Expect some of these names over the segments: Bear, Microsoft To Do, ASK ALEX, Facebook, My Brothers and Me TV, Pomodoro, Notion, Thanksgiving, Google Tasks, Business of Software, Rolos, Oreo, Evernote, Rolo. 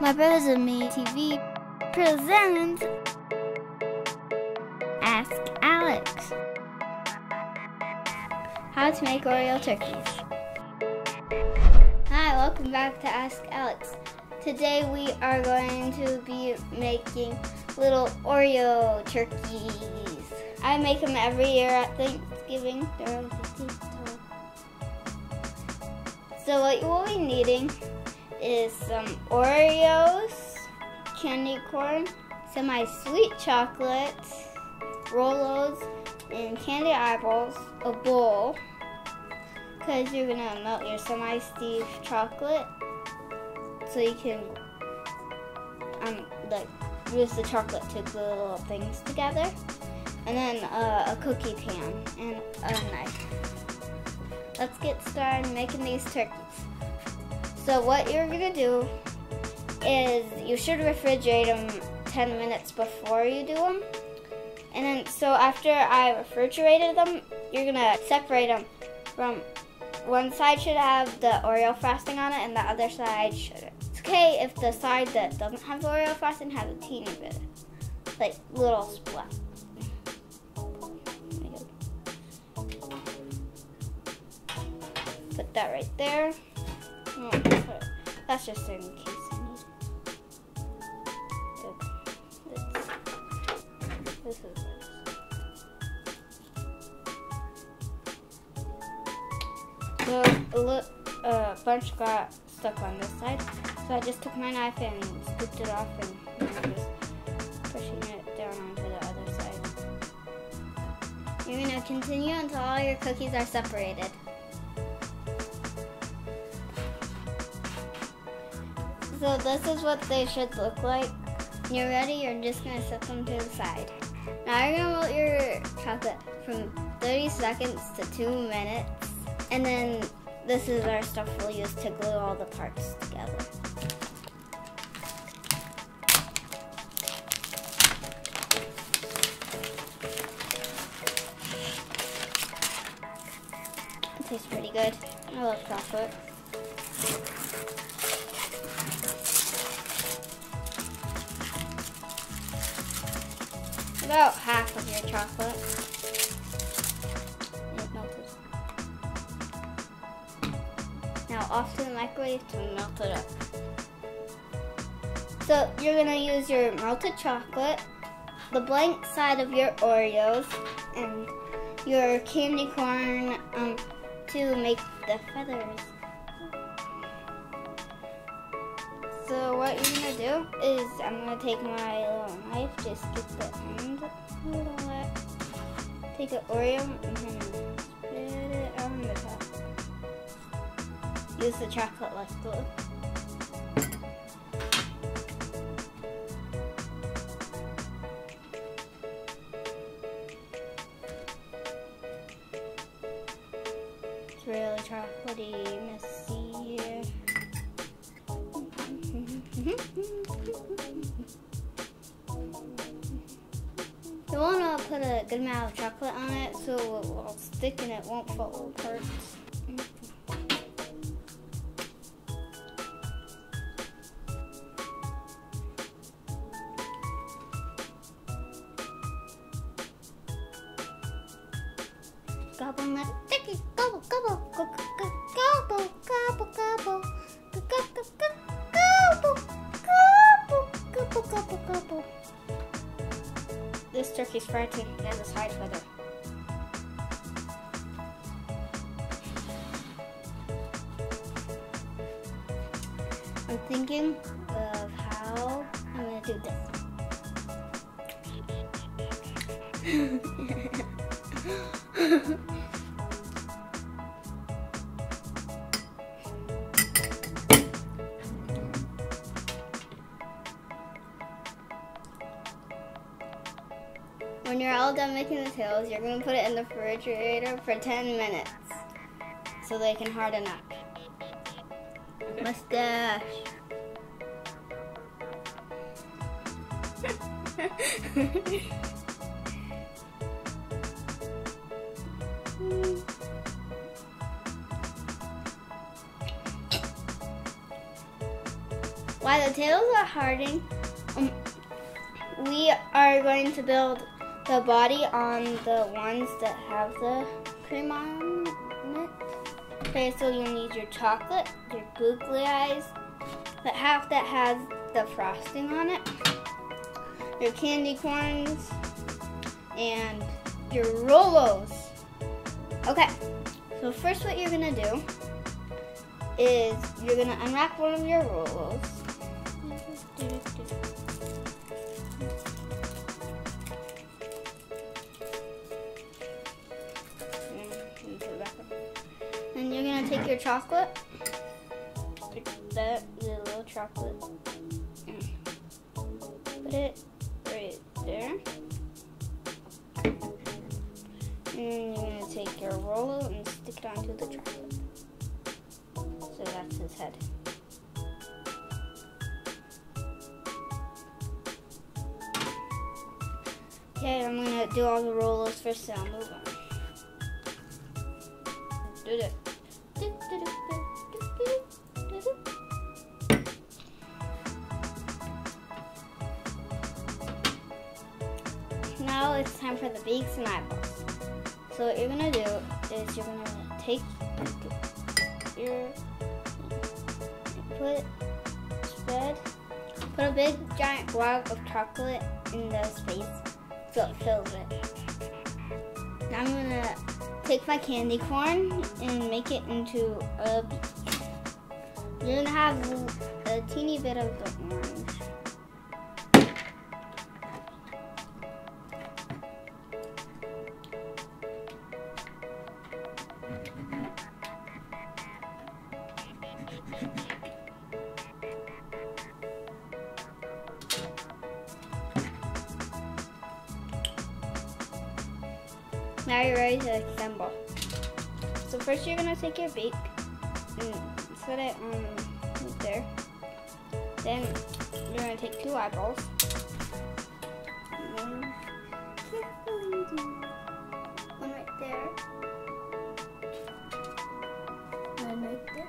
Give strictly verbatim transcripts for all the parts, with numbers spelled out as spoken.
My Brothers and Me T V presents Ask Alex. How to make Oreo turkeys. Hi, welcome back to Ask Alex. Today we are going to be making little Oreo turkeys. I make them every year at Thanksgiving. So what you will be needing is some Oreos, candy corn, semi-sweet chocolate, Rolos, and candy eyeballs, a bowl, because you're gonna melt your semi-stiff chocolate so you can um, like use the chocolate to glue little things together, and then uh, a cookie pan and a knife. Let's get started making these turkeys. So what you're gonna do is you should refrigerate them ten minutes before you do them. And then, so after I refrigerated them, you're gonna separate them from, one side should have the Oreo frosting on it and the other side shouldn't. It's okay if the side that doesn't have the Oreo frosting has a teeny bit, like little splat. Put that right there. That's just in case I need it. This is nice. Look, a uh, bunch got stuck on this side, so I just took my knife and scooped it off, and I'm just pushing it down onto the other side. You're gonna continue until all your cookies are separated. So this is what they should look like. When you're ready, you're just gonna set them to the side. Now you're gonna melt your chocolate from thirty seconds to two minutes. And then this is our stuff we'll use to glue all the parts together. It tastes pretty good. I love chocolate. About half of your chocolate. It melted. Now off to the microwave to melt it up. So you're gonna use your melted chocolate, the blank side of your Oreos, and your candy corn um, to make the feathers. So what you're gonna do is I'm gonna take my little knife, just get the end a little bit, take an Oreo and then spread it on the top. Use the chocolate like glue. It's really chocolatey, messy here. You want to put a good amount of chocolate on it so it will stick and it won't fall apart. Gobble my sticky, gobble, gobble, gobble, gobble, gobble, gobble, gobble, gobble. This turkey's fried too. It has a side feather. I'm thinking of how I'm gonna do this. When you're all done making the tails, you're going to put it in the refrigerator for ten minutes so they can harden up. Mustache! While the tails are hardening, um, we are going to build the body on the ones that have the cream on it. Okay, so you'll need your chocolate, your googly eyes, the half that has the frosting on it, your candy corns, and your Rolos. Okay, so first what you're gonna do is you're gonna unwrap one of your Rolos. And you're gonna take your chocolate, that your little chocolate, and put it right there. And you're gonna take your Rolo and stick it onto the chocolate. So that's his head. Okay, I'm gonna do all the Rolos first, so I'll move on. Do it. Now it's time for the beaks and eyeballs. So what you're gonna do is you're gonna take your put spread put a big giant blob of chocolate in the space so it fills it. Now I'm gonna take my candy corn and make it into a beak. You're gonna have a teeny bit of the orange. Now you're ready to assemble. So first you're gonna take your beak and set it on right there. Then you're gonna take two eyeballs. One, one right there. One right there.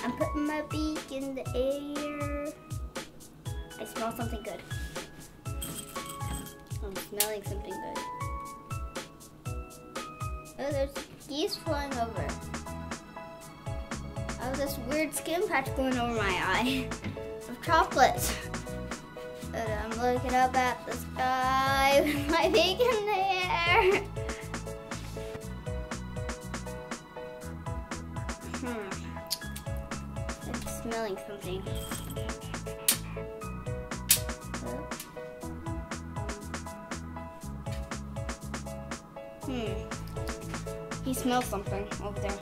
I'm putting my beak in the air. I smell something good. I'm smelling something good. Oh, there's geese flying over. Oh, this weird skin patch going over my eye of chocolate. And I'm looking up at the sky with my beak in the air. Smelling something. Hmm. He smells something over there.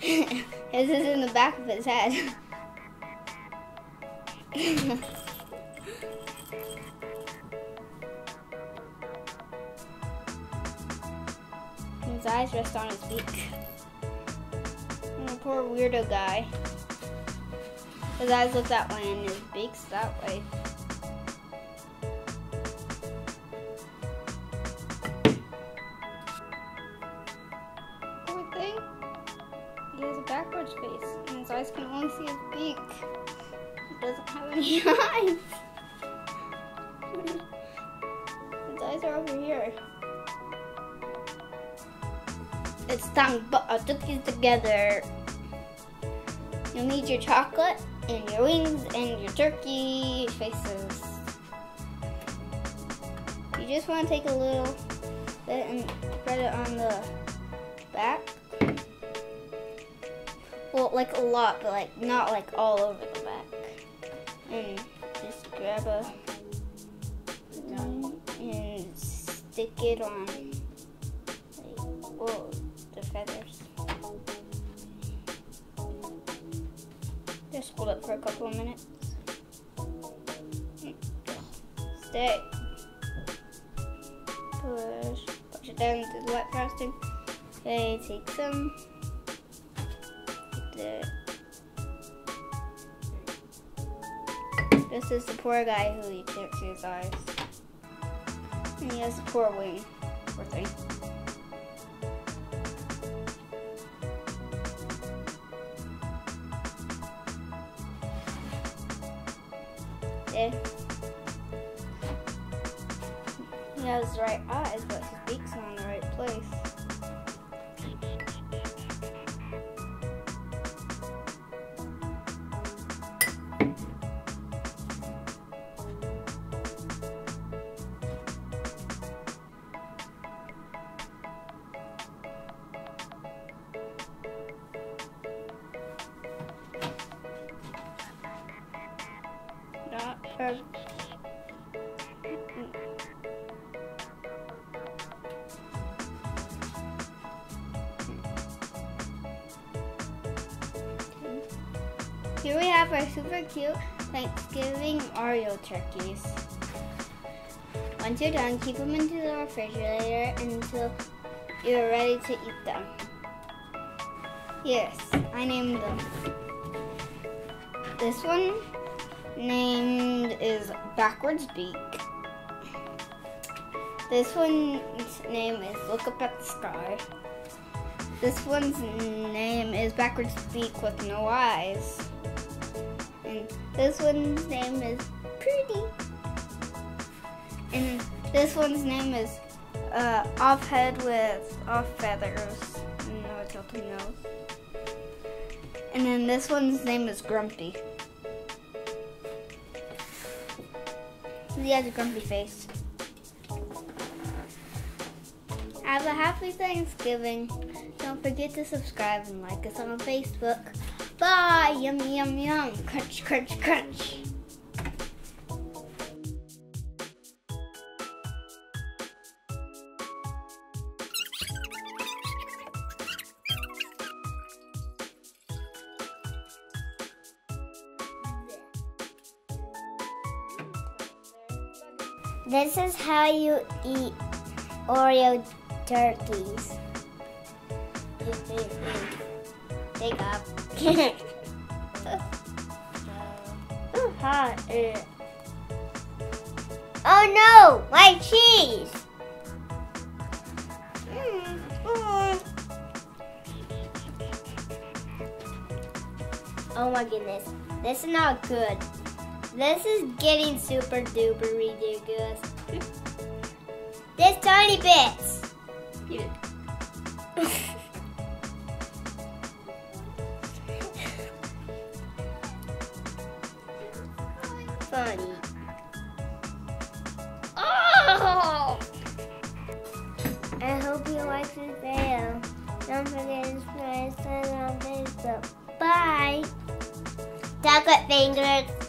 This is in the back of his head. His eyes rest on his beak. And the poor weirdo guy. His eyes look that way and his beak's that way. Poor thing. He has a backwards face and his eyes can only see his beak. He doesn't have any eyes. His eyes are over here. It's time but I took these together. You'll need your chocolate and your wings and your turkey faces. just want to take a little bit and spread it on the back. Well, like a lot, but like not like all over the back. And just grab a line and stick it on. Like, whoa, the feathers. Just hold it for a couple of minutes. Stay. Push, push it down into the wet frosting. Okay, take some. There. This is the poor guy who you can't see his eyes. And he has a poor wing. Poor thing. There. He has the right eyes, but his beak's not in the right place. Um, here we have our super cute Thanksgiving Oreo turkeys. Once you're done, keep them into the refrigerator until you're ready to eat them. Yes, I named them. This one named is Backwards Beak. This one's name is Look Up at the Sky. This one's name is Backwards Beak with No Eyes. And this one's name is Pretty. And this one's name is uh, Off Head with Off Feathers and No Tilted Nose. And then this one's name is Grumpy. He has a grumpy face. Have a happy Thanksgiving. Don't forget to subscribe and like us on Facebook. Bye! Yum, yum, yum. Crunch, crunch, crunch. This is how you eat Oreo turkeys. Take up. Ooh, hot. Oh no, my cheese. Mm. Mm. Oh my goodness, this is not good. This is getting super duper ridiculous. There's tiny bits. Eat it. Funny. Oh! I hope you like this video. Don't forget to subscribe on Facebook. Bye. Chocolate fingers.